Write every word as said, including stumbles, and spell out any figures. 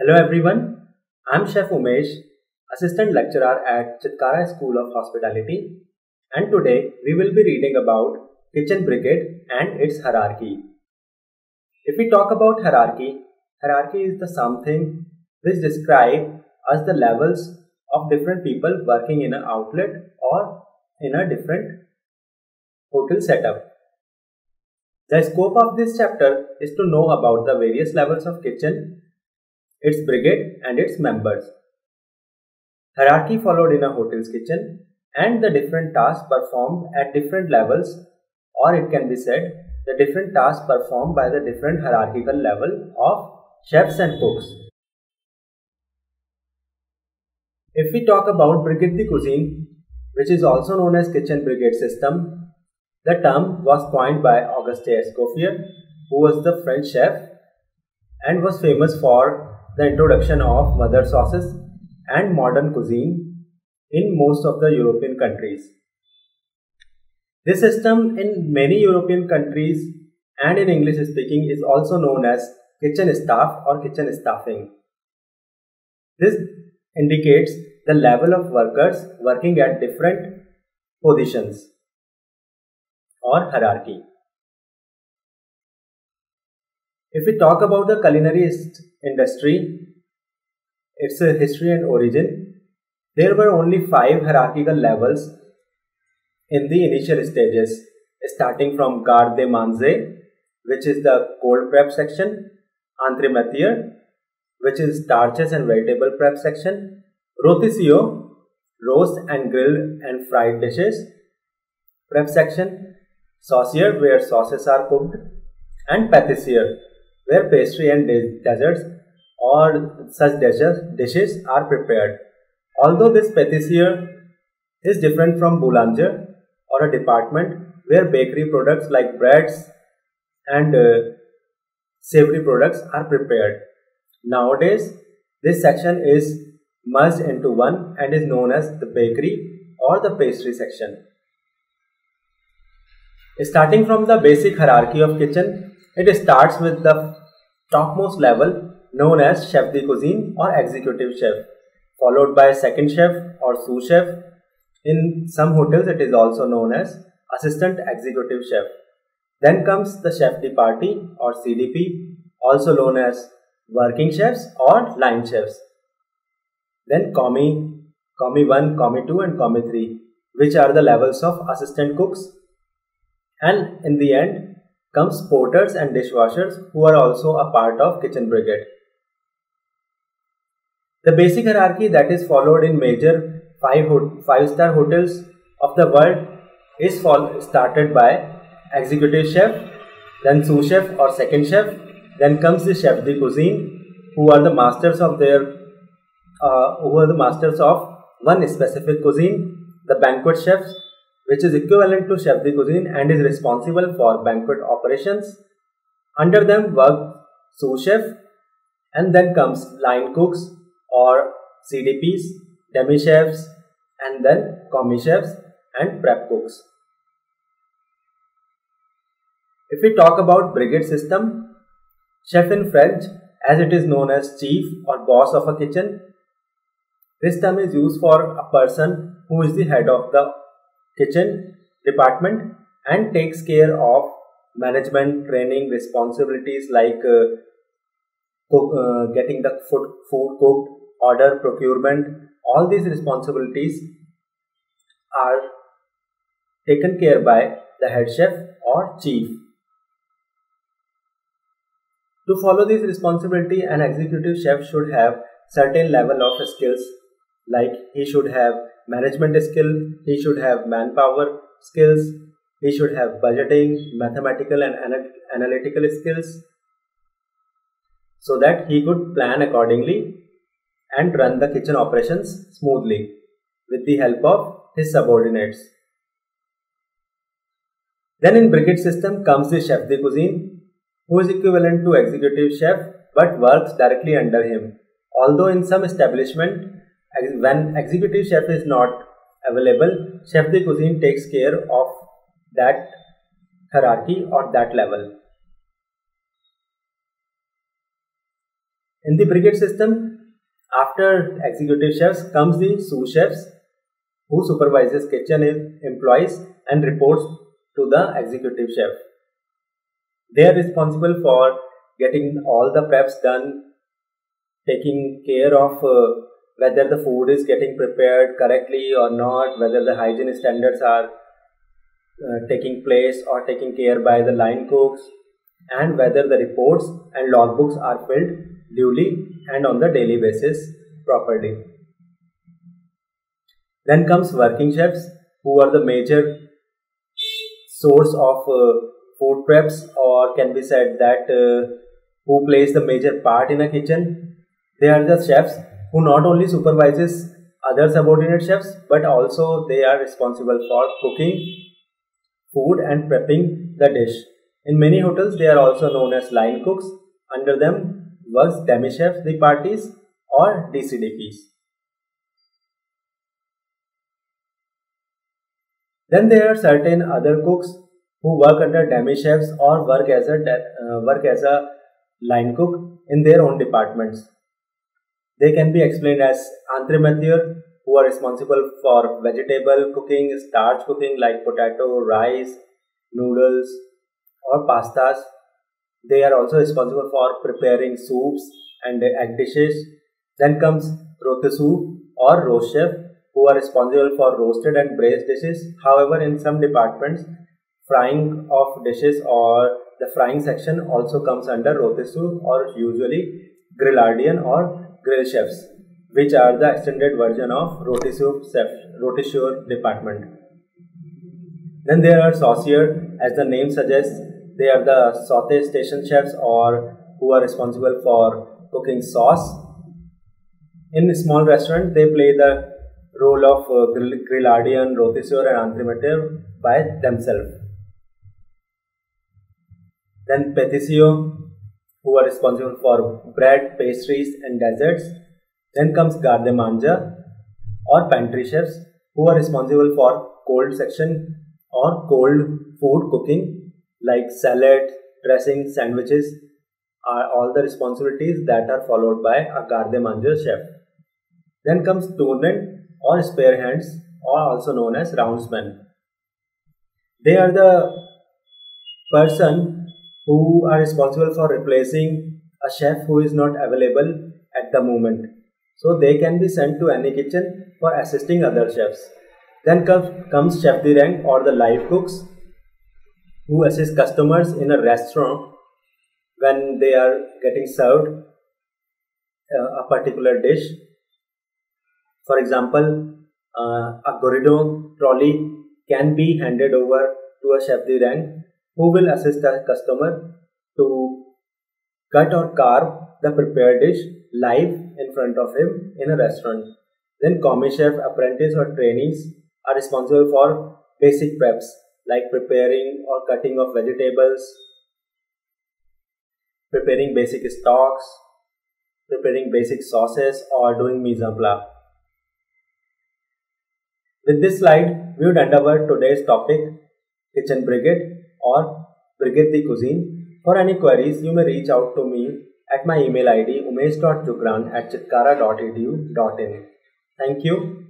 Hello everyone, I'm Chef Umesh, Assistant Lecturer at Chitkara School of Hospitality, and today we will be reading about Kitchen Brigade and its hierarchy. If we talk about hierarchy, hierarchy is the something which describes us the levels of different people working in an outlet or in a different hotel setup. The scope of this chapter is to know about the various levels of kitchen, its brigade and its members. Hierarchy followed in a hotel's kitchen and the different tasks performed at different levels, or it can be said the different tasks performed by the different hierarchical level of chefs and cooks. If we talk about brigade de cuisine, which is also known as kitchen brigade system, the term was coined by Auguste Escoffier, who was the French chef and was famous for the introduction of mother sauces and modern cuisine in most of the European countries. This system in many European countries and in English speaking is also known as kitchen staff or kitchen staffing. This indicates the level of workers working at different positions or hierarchy. If we talk about the culinary industry, its history and origin, there were only five hierarchical levels in the initial stages, starting from garde manger, which is the cold prep section, entremetier, which is starches and vegetable prep section, rotisseur, roast and grilled and fried dishes prep section, saucier, where sauces are cooked, and patissier, where pastry and desserts or such dishes are prepared. Although this patissier is different from boulanger, or a department where bakery products like breads and uh, savory products are prepared. Nowadays, this section is merged into one and is known as the bakery or the pastry section. Starting from the basic hierarchy of kitchen, it starts with the topmost level known as chef de cuisine or executive chef, followed by second chef or sous chef. In some hotels, it is also known as assistant executive chef. Then comes the chef de partie or C D P, also known as working chefs or line chefs. Then commis, commis one, commis two and commis three, which are the levels of assistant cooks. And in the end comes porters and dishwashers, who are also a part of kitchen brigade. The basic hierarchy that is followed in major five-star hotels of the world is started by executive chef, then sous chef or second chef, then comes the chef de cuisine, who are the masters of their, uh, who are the masters of one specific cuisine, the banquet chefs, which is equivalent to chef de cuisine and is responsible for banquet operations. Under them work sous chef, and then comes line cooks or C D Ps, demi chefs, and then commis chefs and prep cooks. If we talk about brigade system, chef in French, as it is known as chief or boss of a kitchen. This term is used for a person who is the head of the kitchen department and takes care of management, training, responsibilities like uh, cook, uh, getting the food, food cooked, order, procurement. All these responsibilities are taken care by the head chef or chief. To follow this responsibility, an executive chef should have certain level of skills, like he should have management skill, he should have manpower skills, he should have budgeting, mathematical and ana- analytical skills, so that he could plan accordingly and run the kitchen operations smoothly with the help of his subordinates. Then in brigade system comes the chef de cuisine, who is equivalent to executive chef but works directly under him. Although in some establishment, when executive chef is not available, chef de cuisine takes care of that hierarchy or that level. In the brigade system, after executive chefs comes the sous chefs, who supervises kitchen employees and reports to the executive chef. They are responsible for getting all the preps done, taking care of uh, whether the food is getting prepared correctly or not, whether the hygiene standards are uh, taking place or taking care by the line cooks, and whether the reports and logbooks are filled duly and on the daily basis properly. Then comes working chefs, who are the major source of uh, food preps, or can be said that uh, who plays the major part in a kitchen. They are the chefs who not only supervises other subordinate chefs, but also they are responsible for cooking food and prepping the dish. In many hotels, they are also known as line cooks. Under them works demi-chefs, de parties, or D C D Ps. Then there are certain other cooks who work under demi-chefs or work as a uh, work as a line cook in their own departments. They can be explained as entremetier, who are responsible for vegetable cooking, starch cooking like potato, rice, noodles, or pastas. They are also responsible for preparing soups and egg dishes. Then comes rotisseur or roast chef, who are responsible for roasted and braised dishes. However, in some departments, frying of dishes or the frying section also comes under rotisseur, or usually grillardin or grill chefs, which are the extended version of rotisseur chef, rotisseur department. Then there are saucier. As the name suggests, they are the saute station chefs, or who are responsible for cooking sauce. In a small restaurant, they play the role of uh, grillardin, rotisseur and entremetier by themselves. Then patissier, who are responsible for bread, pastries and desserts. Then comes garde manger or pantry chefs, who are responsible for cold section or cold food cooking like salad, dressing, sandwiches are all the responsibilities that are followed by a garde manger chef. Then comes tournant or spare hands, or also known as roundsmen. They are the person who are responsible for replacing a chef who is not available at the moment. So they can be sent to any kitchen for assisting other chefs. Then comes chef de rang or the live cooks, who assist customers in a restaurant when they are getting served uh, a particular dish. For example, uh, a gueridon trolley can be handed over to a chef de rang, who will assist the customer to cut or carve the prepared dish live in front of him in a restaurant. Then commis chef, apprentice or trainees are responsible for basic preps like preparing or cutting of vegetables, preparing basic stocks, preparing basic sauces, or doing mise en place. With this slide, we would endeavor today's topic, kitchen brigade or brigade de cuisine. For any queries, you may reach out to me at my email I D umesh dot jukran at chitkara dot edu dot in. Thank you.